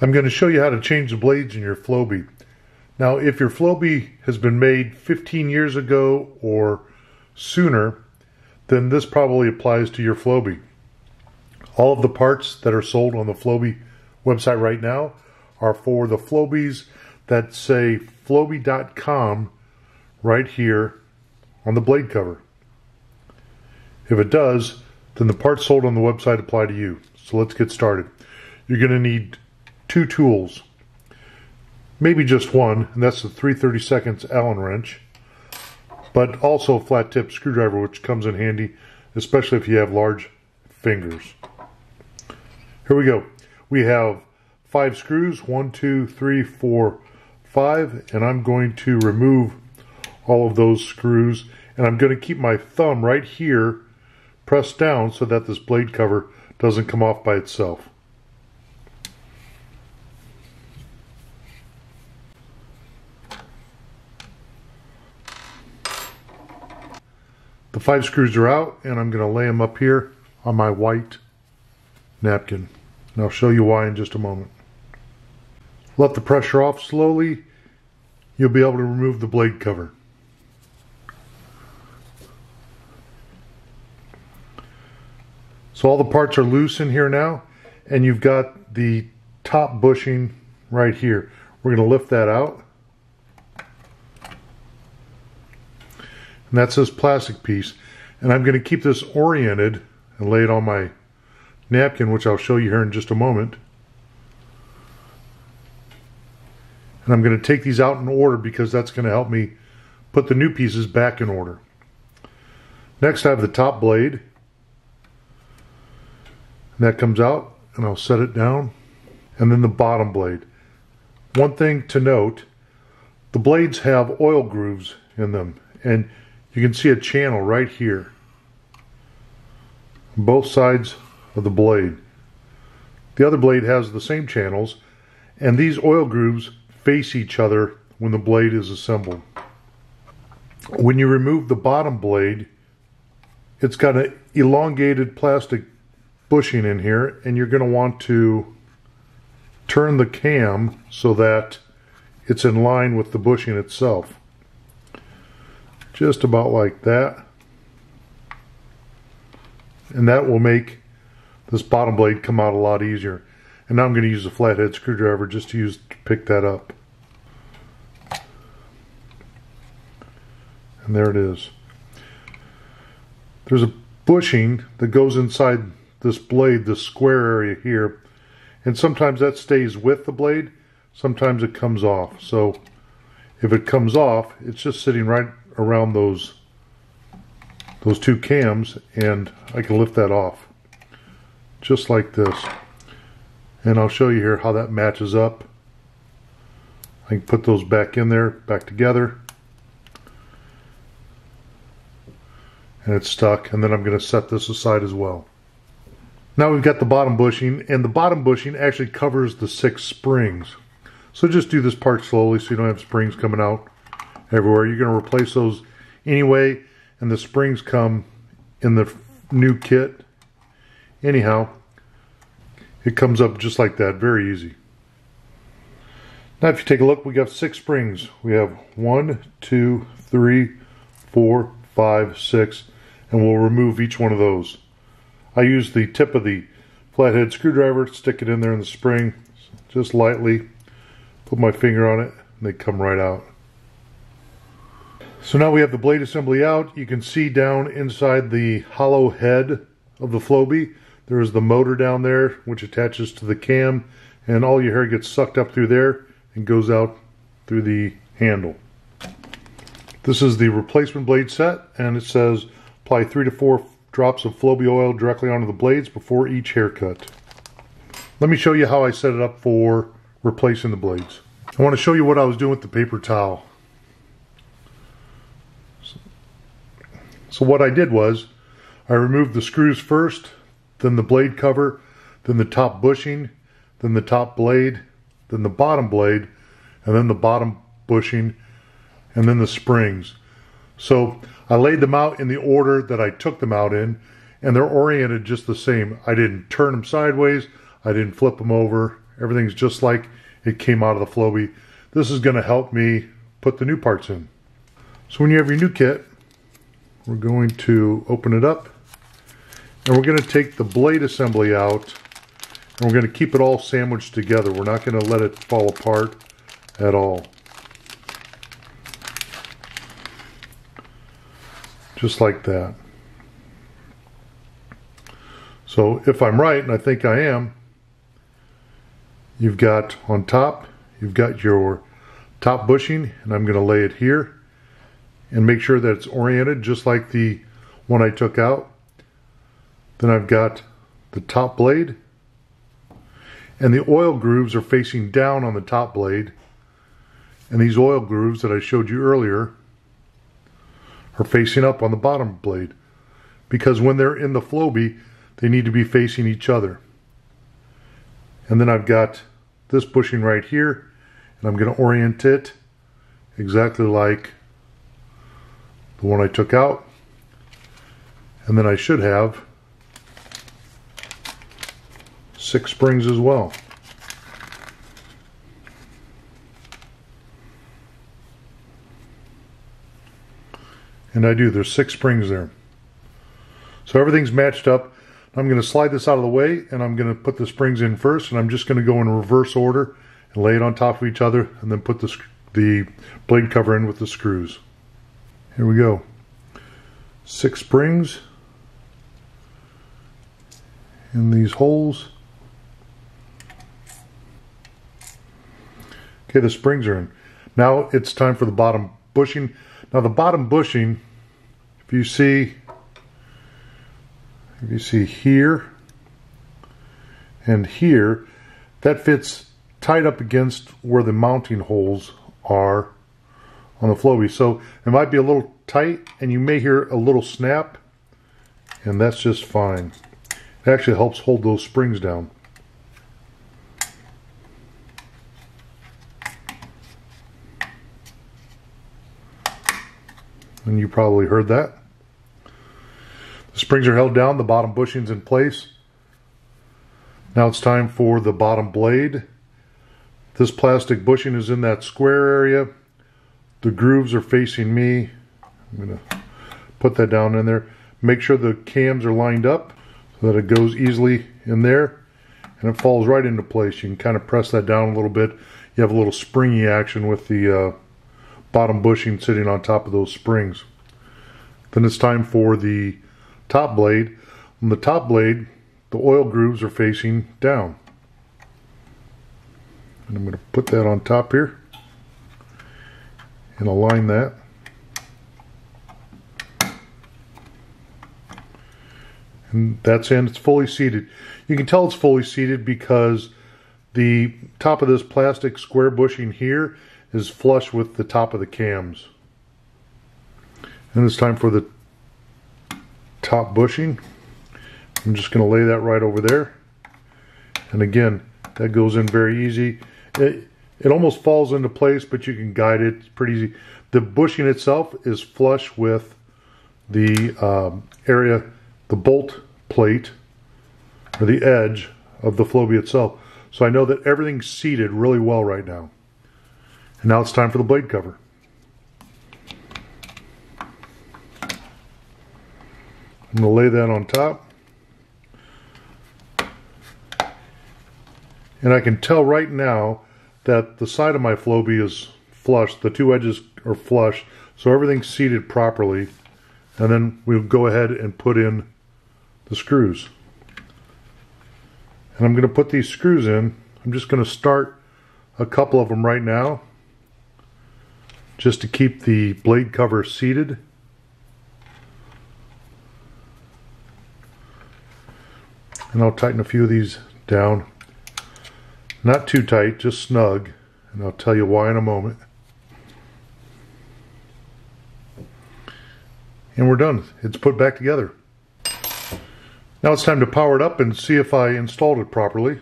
I'm going to show you how to change the blades in your Flowbee. Now, if your Flowbee has been made 15 years ago or sooner, then this probably applies to your Flowbee. All of the parts that are sold on the Flowbee website right now are for the Flowbees that say Flowbee.com right here on the blade cover. If it does, then the parts sold on the website apply to you. So let's get started. You're going to need two tools, maybe just one, and that's the 3/32 Allen wrench, but also a flat tip screwdriver, which comes in handy, especially if you have large fingers. Here we go. We have 5 screws, 1, 2, 3, 4, 5, and I'm going to remove all of those screws, and I'm going to keep my thumb right here pressed down so that this blade cover doesn't come off by itself. The 5 screws are out, and I'm going to lay them up here on my white napkin, and I'll show you why in just a moment. Let the pressure off slowly. You'll be able to remove the blade cover. So all the parts are loose in here now, and you've got the top bushing right here. We're going to lift that out. And that's this plastic piece. And I'm going to keep this oriented and lay it on my napkin, which I'll show you here in just a moment. And I'm going to take these out in order because that's going to help me put the new pieces back in order. Next, I have the top blade. That comes out, and I'll set it down, and then the bottom blade. One thing to note, the blades have oil grooves in them, and you can see a channel right here, both sides of the blade. The other blade has the same channels, and these oil grooves face each other when the blade is assembled. When you remove the bottom blade, it's got an elongated plastic bushing in here, and you're going to want to turn the cam so that it's in line with the bushing itself, just about like that, and that will make this bottom blade come out a lot easier. And now I'm going to use a flathead screwdriver just to pick that up, and there it is. There's a bushing that goes inside this blade, this square area here, and sometimes that stays with the blade, sometimes it comes off. So if it comes off, it's just sitting right around those two cams, and I can lift that off just like this, and I'll show you here how that matches up. I can put those back in there, back together, and it's stuck. And then I'm going to set this aside as well. Now we've got the bottom bushing, and the bottom bushing actually covers the 6 springs. So just do this part slowly so you don't have springs coming out everywhere. You're going to replace those anyway, and the springs come in the new kit. Anyhow, it comes up just like that, very easy. Now if you take a look, we got 6 springs. We have 1, 2, 3, 4, 5, 6, and we'll remove each one of those. I use the tip of the flathead screwdriver, stick it in there in the spring, just lightly, put my finger on it, and they come right out. So now we have the blade assembly out. You can see down inside the hollow head of the Flowbee, there is the motor down there, which attaches to the cam, and all your hair gets sucked up through there and goes out through the handle. This is the replacement blade set, and it says apply 3 to 4 drops of Flowbee oil directly onto the blades before each haircut. Let me show you how I set it up for replacing the blades. I want to show you what I was doing with the paper towel. So what I did was I removed the screws first, then the blade cover, then the top bushing, then the top blade, then the bottom blade, and then the bottom bushing, and then the springs. So I laid them out in the order that I took them out in, and they're oriented just the same. I didn't turn them sideways, I didn't flip them over Everything's just like it came out of the Flowbee. This is going to help me put the new parts in. So when you have your new kit, we're going to open it up and we're going to take the blade assembly out, and we're going to keep it all sandwiched together. We're not going to let it fall apart at all. Just like that. So if I'm right, and I think I am, you've got on top, you've got your top bushing, and I'm going to lay it here and make sure that it's oriented just like the one I took out. Then I've got the top blade, and the oil grooves are facing down on the top blade, and these oil grooves that I showed you earlier are facing up on the bottom blade, because when they're in the Flowbee, they need to be facing each other. And then I've got this bushing right here, and I'm going to orient it exactly like the one I took out. And then I should have 6 springs as well. And I do, there's 6 springs there. So everything's matched up. I'm going to slide this out of the way, and I'm going to put the springs in first, and I'm just going to go in reverse order and lay it on top of each other, and then put the blade cover in with the screws. Here we go. 6 springs in these holes. Okay, the springs are in. Now it's time for the bottom bushing. Now the bottom bushing, if you see here and here, that fits tight up against where the mounting holes are on the Flowbee. So it might be a little tight, and you may hear a little snap, and that's just fine. It actually helps hold those springs down. And you probably heard that. The springs are held down, the bottom bushing's in place. Now it's time for the bottom blade. This plastic bushing is in that square area. The grooves are facing me. I'm going to put that down in there. Make sure the cams are lined up so that it goes easily in there, and it falls right into place. You can kind of press that down a little bit. You have a little springy action with the bottom bushing sitting on top of those springs. Then it's time for the top blade. On the top blade, the oil grooves are facing down. And I'm going to put that on top here and align that. And that's in, it's fully seated. You can tell it's fully seated because the top of this plastic square bushing here is flush with the top of the cams. And it's time for the top bushing. I'm just going to lay that right over there. And again, that goes in very easy. It almost falls into place, but you can guide it. It's pretty easy. The bushing itself is flush with the area, the bolt plate, or the edge of the Flowbee itself. So I know that everything's seated really well right now. And now it's time for the blade cover. I'm going to lay that on top. And I can tell right now that the side of my Flowbee is flush. The two edges are flush. So everything's seated properly. And then we'll go ahead and put in the screws. And I'm going to put these screws in. I'm just going to start a couple of them right now, just to keep the blade cover seated. And I'll tighten a few of these down. Not too tight, just snug. And I'll tell you why in a moment. And we're done. It's put back together. Now it's time to power it up and see if I installed it properly.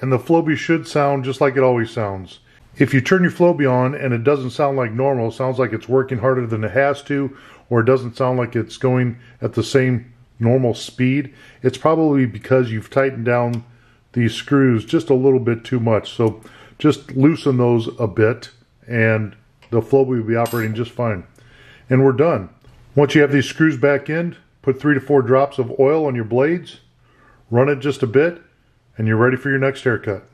And the Flowbee should sound just like it always sounds. If you turn your Flowbee on and it doesn't sound like normal, it sounds like it's working harder than it has to, or it doesn't sound like it's going at the same normal speed, it's probably because you've tightened down these screws just a little bit too much. So just loosen those a bit and the Flowbee will be operating just fine. And we're done. Once you have these screws back in, put 3 to 4 drops of oil on your blades, run it just a bit, and you're ready for your next haircut.